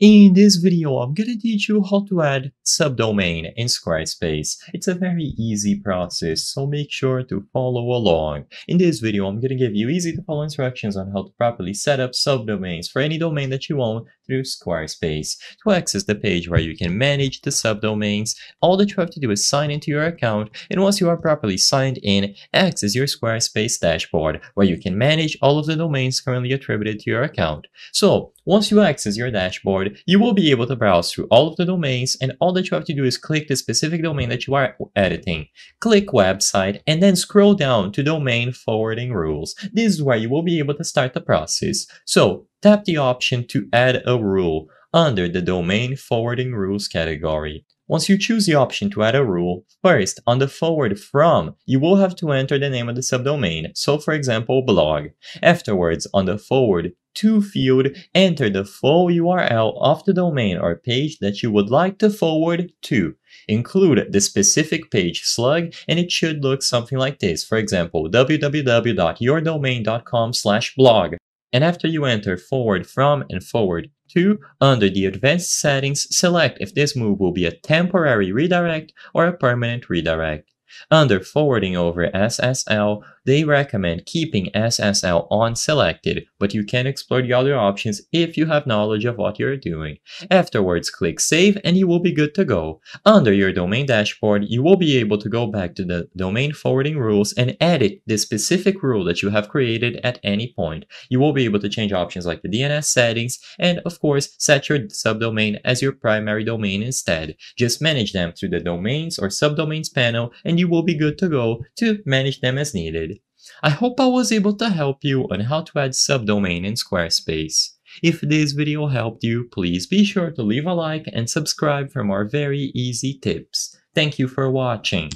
In this video, I'm gonna teach you how to add subdomain in Squarespace. It's a very easy process, so make sure to follow along. In this video, I'm gonna give you easy to follow instructions on how to properly set up subdomains for any domain that you own through Squarespace. To access the page where you can manage the subdomains, all that you have to do is sign into your account, and once you are properly signed in, access your Squarespace dashboard, where you can manage all of the domains currently attributed to your account. So, once you access your dashboard, you will be able to browse through all of the domains, and all that you have to do is click the specific domain that you are editing. Click website and then scroll down to domain forwarding rules. This is where you will be able to start the process. So tap the option to add a rule under the domain forwarding rules category. Once you choose the option to add a rule, first, on the forward from, you will have to enter the name of the subdomain, so for example, blog. Afterwards, on the forward to field, enter the full URL of the domain or page that you would like to forward to. Include the specific page slug, and it should look something like this, for example, www.yourdomain.com/blog. And after you enter forward from and forward to, under the advanced settings, select if this move will be a temporary redirect or a permanent redirect. Under forwarding over SSL, they recommend keeping SSL on selected, but you can explore the other options if you have knowledge of what you're doing. Afterwards, click save and you will be good to go. Under your domain dashboard, you will be able to go back to the domain forwarding rules and edit the specific rule that you have created at any point. You will be able to change options like the DNS settings and, of course, set your subdomain as your primary domain instead. Just manage them through the domains or subdomains panel and you will be good to go to manage them as needed. I hope I was able to help you on how to add subdomain in Squarespace. If this video helped you, please be sure to leave a like and subscribe for more very easy tips. Thank you for watching.